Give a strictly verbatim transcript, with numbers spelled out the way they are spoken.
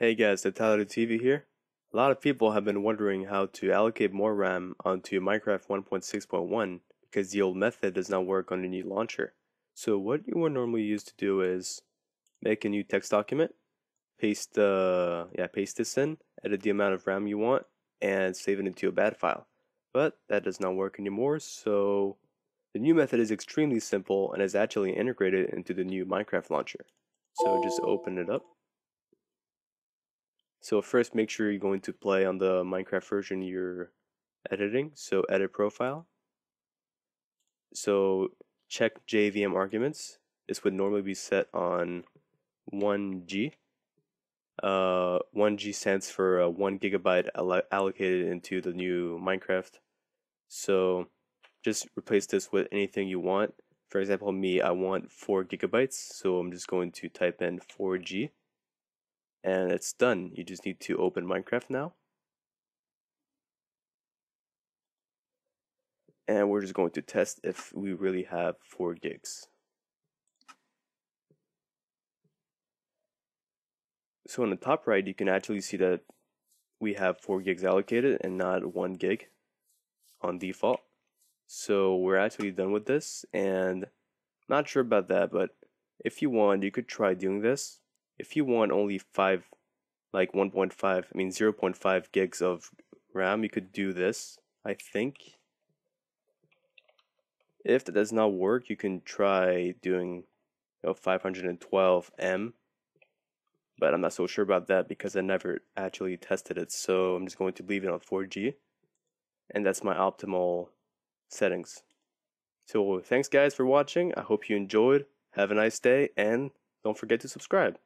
Hey guys, T V here. A lot of people have been wondering how to allocate more RAM onto Minecraft one point six point one because the old method does not work on the new launcher. So what you would normally use to do is make a new text document, paste the uh, yeah paste this in, edit the amount of RAM you want, and save it into a B A T file. But that does not work anymore. So the new method is extremely simple and is actually integrated into the new Minecraft launcher. So just open it up. So first, make sure you're going to play on the Minecraft version you're editing. So edit profile. So check J V M arguments. This would normally be set on one G. Uh, one G stands for uh, one gigabyte allo allocated into the new Minecraft. So just replace this with anything you want. For example, me, I want four gigabytes. So I'm just going to type in four G. And it's done. You just need to open Minecraft now. And we're just going to test if we really have four gigs. So on the top right, you can actually see that we have four gigs allocated and not one gig on default. So we're actually done with this, and not sure about that, but if you want, you could try doing this. If you want only five, like one point five, I mean zero point five gigs of RAM, you could do this, I think. If that does not work, you can try doing, you know, five hundred twelve M, but I'm not so sure about that because I never actually tested it. So I'm just going to leave it on four G, and that's my optimal settings. So thanks guys for watching. I hope you enjoyed. Have a nice day, and don't forget to subscribe.